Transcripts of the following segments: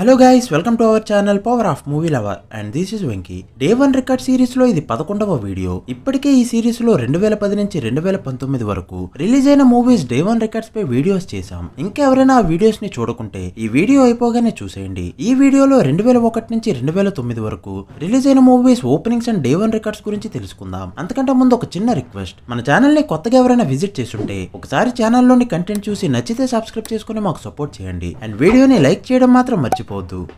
Hello guys welcome to our channel power of movie lover and this is Venky. Day one record series లో ఇది 11వ video. ఇప్పటికే ఈ series లో 2010 నుంచి 2019 వరకు రిలీజ్ అయిన మూవీస్ డే వన్ రికార్డ్స్ పై వీడియోస్ చేశాం. ఇంకెవరైనా ఆ వీడియోస్ ని చూడకుంటే ఈ వీడియో అయిపోగానే చూసేయండి. ఈ వీడియోలో 2001 నుంచి 2009 వరకు రిలీజ్ అయిన movies openings and day one records గురించి తెలుసుకుందాం. అంతకంటే ముందు ఒక చిన్న రిక్వెస్ట్, మన ఛానల్ ని కొత్తగా ఎవరైనా విజిట్ చేస్తుంటే ఒకసారి ఛానల్లోని కంటెంట్ చూసి నచ్చితే సబ్స్క్రైబ్ చేసుకుని మాకు సపోర్ట్ చేయండి అండ్ వీడియోని లైక్ చేయడం మాత్రం మర్చిపోండి.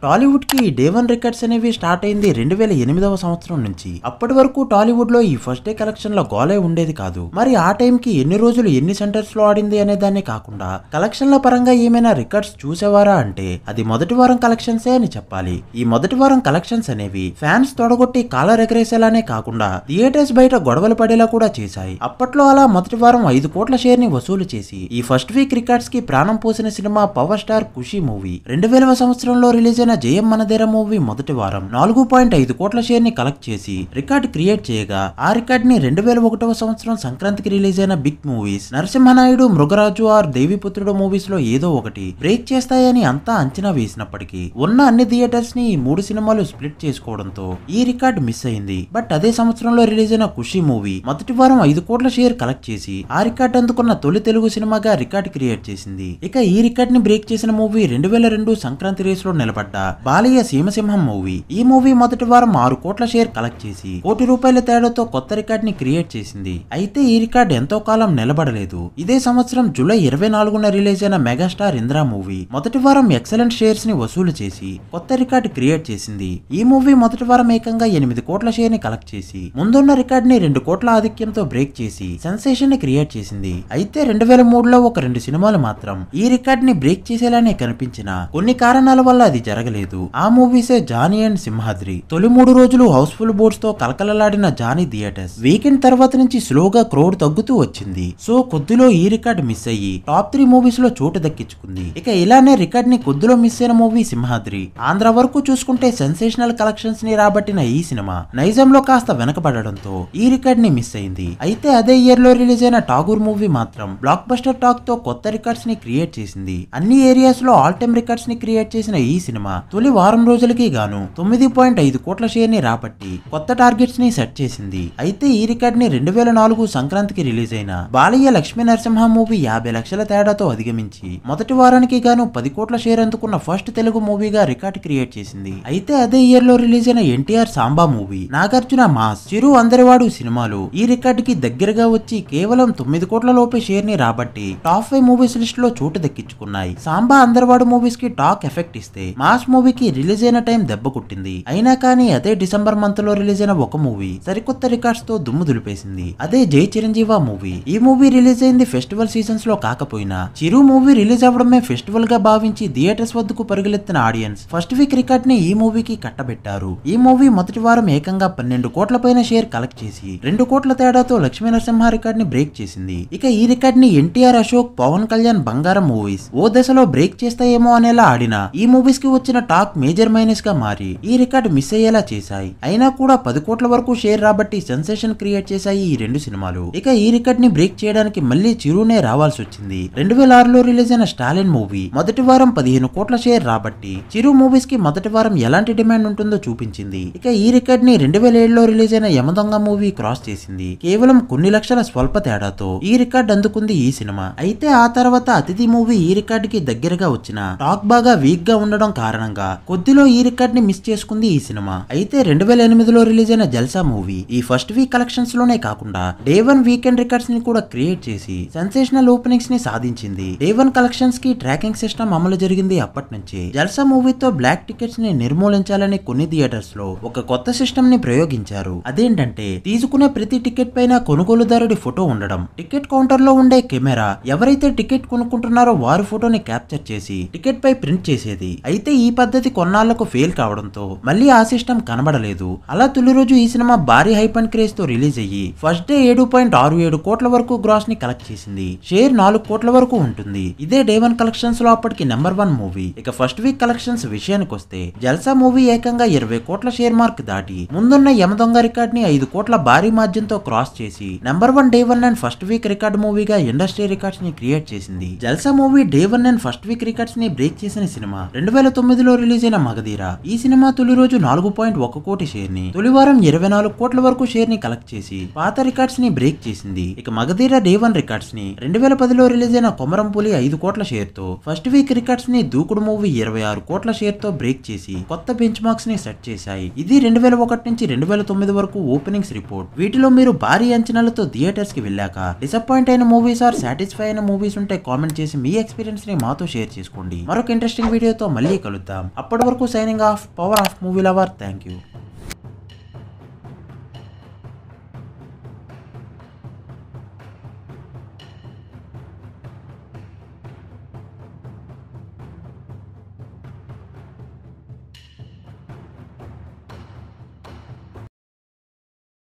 టాలీవుడ్ కి డే వన్ రికార్డ్స్ అనేవి స్టార్ట్ అయింది 2008వ సంవత్సరం నుంచి. అప్పటి వరకు టాలీవుడ్ లో ఈ ఫస్ట్ డే కలెక్షన్ లో గోలే ఉండేది కాదు. మరి ఆ టైం కి ఎన్ని రోజులు ఎన్ని సెంటర్స్ లో ఆడింది అనే దాన్ని కాకుండా కలెక్షన్ల పరంగా ఏమైనా రికార్డ్స్ చూసేవారా అంటే అది మొదటి వారం కలెక్షన్స్ అని చెప్పాలి. ఈ మొదటి వారం కలెక్షన్స్ అనేవి ఫ్యాన్స్ తొడగొట్టి కాలర్ ఎగరేసేలానే కాకుండా థియేటర్స్ బయట గొడవలు పడేలా కూడా చేశాయి. అప్పట్లో అలా మొదటి వారం 5 కోట్ల షేర్ ని వసూలు చేసి ఈ ఫస్ట్ వీక్ రికార్డ్స్ కి ప్రాణం పోసిన cinema power star Khushi movie. 2000వ సంవత్సరంలో రిలీజ్ అయిన జయం మనదేర మూవీ మొదటి వారం 4.5 కోట్ల షేర్ ని కలెక్ట్ చేసి రికార్డ్ క్రియేట్ చేయగా ఆ రికార్డ్ ని 2001వ సంవత్సరం సంక్రాంతికి రిలీజ్ అయిన బిగ్ మూవీస్ నరసింహనాయుడు, మృగరాజు ఆర్ దేవిపుత్రుడు మూవీస్ లో ఏదో ఒకటి బ్రేక్ చేస్తాయని అంతా అంచనా వేసినప్పటికీ ఉన్న అన్ని థియేటర్స్ ని 3 సినిమాలు స్ప్లిట్ చేసుకోవడంతో ఈ రికార్డ్ మిస్ అయింది. బట్ అదే సంవత్సరంలో రిలీజ్ అయిన కుషి మూవీ మొదటి వారం 5 కోట్ల షేర్ కలెక్ట్ చేసి ఆ రికార్డ్ అందుకున్న తొలి తెలుగు సినిమాగా రికార్డ్ క్రియేట్ చేసింది. ఇక ఈ రికార్డ్ ని బ్రేక్ చేసిన మూవీ 2002 సంక్రాంతి రేస్ నిలబడ్డ బాలయ్య సీమసింహం మూవీ. ఈ మూవీ మొదటి వారం 6 కోట్ల షేర్ కలెక్ట్ చేసి ₹1 కోటి తేడాతో కొత్త రికార్డ్ ని క్రియేట్ చేసింది. అయితే ఈ రికార్డ్ ఎంతో కాలం నిలబడలేదు. ఇదే సంవత్సరం జూలై 24న రిలీజ్ అయిన మెగాస్టార్ ఇంద్రా మూవీ మొదటి వారం ఎక్సలెంట్ షేర్స్ ని వసూలు చేసి కొత్త రికార్డ్ క్రియేట్ చేసింది. ఈ మూవీ మొదటి వారం ఏకంగా 8 కోట్ల షేర్ ని కలెక్ట్ చేసి ముందున్న రికార్డ్ ని 2 కోట్ల ఆధిక్యంతో బ్రేక్ చేసి సెన్సేషన్ ని క్రియేట్ చేసింది. అయితే 2003లో ఒక 2 సినిమాలు మాత్రం ఈ రికార్డ్ ని బ్రేక్ చేసేలానే కనిపించిన కొన్ని కారణాల వల్ల అది జరగలేదు. ఆ మూవీసే జానీ అండ్ సింహాద్రి. తొలి 3 రోజులు హౌస్ఫుల్ బోర్డ్స్ తో కలకలలాడిన జానీ థియేటర్స్ వీకెండ్ తర్వాత నుంచి స్లోగా క్రౌడ్ తగ్గుతూ వచ్చింది. సో కొద్దిలో ఈ రికార్డ్ మిస్ అయ్యి టాప్ 3 మూవీస్ లో చోటు దక్కించుకుంది. ఇక ఇలానే రికార్డ్ ని కొద్దిలో మిస్ అయిన మూవీ సింహాద్రి. ఆంధ్ర వరకు చూసుకుంటే సెన్సేషనల్ కలెక్షన్స్ ని రాబట్టిన ఈ సినిమా నైజంలో కాస్త వెనకబడడంతో ఈ రికార్డ్ ని మిస్ అయింది. అయితే అదే ఇయర్ లో రిలీజ్ అయిన ఠాగూర్ మూవీ మాత్రం బ్లాక్ బస్టర్ టాక్ తో కొత్త రికార్డ్స్ ని క్రియేట్ చేసింది. అన్ని ఏరియాస్ లో ఆల్ టైమ్ రికార్డ్స్ ని క్రియేట్ చేసిన ఈ సినిమా తొలి వారం రోజులకి గాను 9.5 కోట్ల షేర్ ని రాబట్టి కొత్త టార్గెట్స్ ని సెట్ చేసింది. అయితే ఈ రికార్డ్ ని 2004 సంక్రాంతికి రిలీజ్ అయిన బాలయ్య లక్ష్మీ నరసింహ మూవీ 50 లక్షల తేడాతో అధిగమించి మొదటి వారానికి గాను 10 కోట్ల షేర్ అందుకున్న ఫస్ట్ తెలుగు మూవీగా రికార్డ్ క్రియేట్ చేసింది. అయితే అదే ఇయర్ లో రిలీజ్ అయిన ఎన్టీఆర్ సాంబా మూవీ, నాగార్జున మాస్, చిరు అందరివాడు సినిమాలు ఈ రికార్డ్ కి దగ్గరగా వచ్చి కేవలం 9 కోట్ల లోపే షేర్ ని రాబట్టి టాప్ 5 మూవీస్ లిస్ట్ లో చోటు దక్కించుకున్నాయి. సాంబా అందరివాడు మూవీస్ కి టాక్ ఎఫెక్ట్ ఇస్తే మాస్ మూవీకి రిలీజ్ అయిన టైం దెబ్బ కొట్టింది. అయినా కానీ అదే డిసెంబర్ మంత్ లో రిలీజ్ అయిన ఒక మూవీ సరికొత్త రికార్డ్స్ తో దుమ్ము దులిపేసింది. అదే జై చిరంజీవా మూవీ. ఈ మూవీ రిలీజ్ అయింది ఫెస్టివల్ సీజన్స్ లో కాకపోయినా చిరు మూవీ రిలీజ్ అవ్వడమే ఫెస్టివల్ గా భావించి థియేటర్స్ వద్దకు పరుగులెత్తిన ఆడియన్స్ ఫస్ట్ వీక్ రికార్డ్ ని ఈ మూవీకి కట్టబెట్టారు. ఈ మూవీ మొదటి వారం ఏకంగా 12 కోట్ల పైన షేర్ కలెక్ట్ చేసి 2 కోట్ల తేడాతో లక్ష్మీ నరసింహ రికార్డ్ ని బ్రేక్ చేసింది. ఇక ఈ రికార్డ్ ని ఎన్టీఆర్, అశోక్, పవన్ కళ్యాణ్ బంగారం మూవీస్ ఓ దశలో బ్రేక్ చేస్తాయేమో అనేలా ఆడిన ఈ మూవీస్ కి వచ్చిన టాక్ మేజర్ మైనస్ గా మారి ఈ రికార్డ్ మిస్ అయ్యేలా చేశాయి. అయినా కూడా 10 కోట్ల వరకు షేర్ రాబట్టి సెన్సేషన్ క్రియేట్ చేశాయి ఈ 2 సినిమాలు. ఇక ఈ రికార్డ్ ని బ్రేక్ చేయడానికి మళ్ళీ చిరునే రావాల్సి వచ్చింది. 2006లో రిలీజ్ అయిన స్టాలిన్ మూవీ మొదటి వారం 15 కోట్ల షేర్ రాబట్టి చిరు మూవీస్ కి మొదటి వారం ఎలాంటి డిమాండ్ ఉంటుందో చూపించింది. ఇక ఈ రికార్డ్ ని 2007లో రిలీజ్ అయిన యమదొంగ మూవీ క్రాస్ చేసింది. కేవలం కొన్ని లక్షల స్వల్ప తేడాతో ఈ రికార్డ్ అందుకుంది ఈ సినిమా. అయితే ఆ తర్వాత అతిథి మూవీ ఈ రికార్డ్ కి దగ్గరగా వచ్చిన టాక్ బాగా వీక్ గా ఉండడం కారణంగా కొద్దిలో ఈ రికార్డ్ ని మిస్ చేసుకుంది ఈ సినిమా. అయితే 2008లో రిలీజ్ అయిన జల్సా మూవీ ఈ ఫస్ట్ వీక్ కలెక్షన్స్ లోనే కాకుండా డే వన్ వీకెండ్ రికార్డ్స్ ని కూడా క్రియేట్ చేసి సెన్సేషనల్ ఓపెనింగ్స్ ని సాధించింది. డే వన్ కలెక్షన్స్ కి ట్రాకింగ్ సిస్టమ్ అమలు జరిగింది. అప్పటి నుంచి జల్సా మూవీతో బ్లాక్ టికెట్స్ ని నిర్మూలించాలని కొన్ని థియేటర్స్ లో ఒక కొత్త సిస్టమ్ ని ప్రయోగించారు. అదేంటంటే తీసుకునే ప్రతి టికెట్ పైన కొనుగోలుదారుడి ఫోటో ఉండడం, టికెట్ కౌంటర్ లో ఉండే కెమెరా ఎవరైతే టికెట్ కొనుక్కుంటున్నారో వారి ఫోటోని క్యాప్చర్ చేసి టికెట్ పై ప్రింట్ చేసేది. అయితే ఈ పద్ధతి కొన్నాళ్లకు ఫెయిల్ కావడంతో మళ్ళీ ఆ సిస్టమ్ కనబడలేదు. అలా తొలి రోజు ఈ సినిమా భారీ హైప్ అండ్ క్రేజ్ తో రిలీజ్ అయ్యి ఫస్ట్ డే 7.67 కోట్ల వరకు గ్రాస్ ని కలెక్ట్ చేసింది. షేర్ 4 కోట్ల వరకు ఉంటుంది. ఇదే డే వన్ కలెక్షన్స్ లో అప్పటికి నెంబర్ 1 మూవీ. ఇక ఫస్ట్ వీక్ కలెక్షన్స్ విషయానికి వస్తే జల్సా మూవీ ఏకంగా 20 కోట్ల షేర్ మార్క్ దాటి ముందున్న యమదొంగ రికార్డ్ ని 5 కోట్ల భారీ మార్జిన్ తో క్రాస్ చేసి number 1 day one and first week record మూవీగా ఇండస్ట్రీ రికార్డ్స్ ని క్రియేట్ చేసింది. Jalsa movie day one and first week records ని బ్రేక్ చేసిన సినిమా. 2009 2009లో రిలీజ్ అయిన మగధీర ఈ సినిమా తొలి రోజు 4.1 కోటి షేర్ ని, తొలివారం 24 కోట్ల వరకు షేర్ ని కలెక్ట్ చేసి పాత రికార్డ్స్ ని బ్రేక్ చేసింది. ఇక మగధీర డే 1 రికార్డ్స్ ని 2010లో రిలీజ్ అయిన కొమరంపులి 5 కోట్ల షేర్ తో, ఫస్ట్ వీక్ రికార్డ్స్ ని దూకుడు మూవీ 26 కోట్ల షేర్ తో బ్రేక్ చేసి కొత్త బెంచ్ మార్క్స్ ని సెట్ చేశాయి. ఇది 2001 నుంచి 2009 వరకు ఓపెనింగ్స్ రిపోర్ట్. వీటిలో మీరు భారీ అంచనాలతో థియేటర్స్ కి వెళ్ళాక డిసప్పాయింట్ అయిన మూవీస్ ఆర్ సాటిస్ఫై అయిన మూవీస్ ఉంటే కామెంట్ చేసి మీ ఎక్స్పీరియన్స్ ని మాతో షేర్ చేసుకోండి. మరొక ఇంట్రెస్టింగ్ వీడియోతో మళ్ళీ కలుద్దాం. అప్పటి వరకు signing off, power of movie lover. Thank you.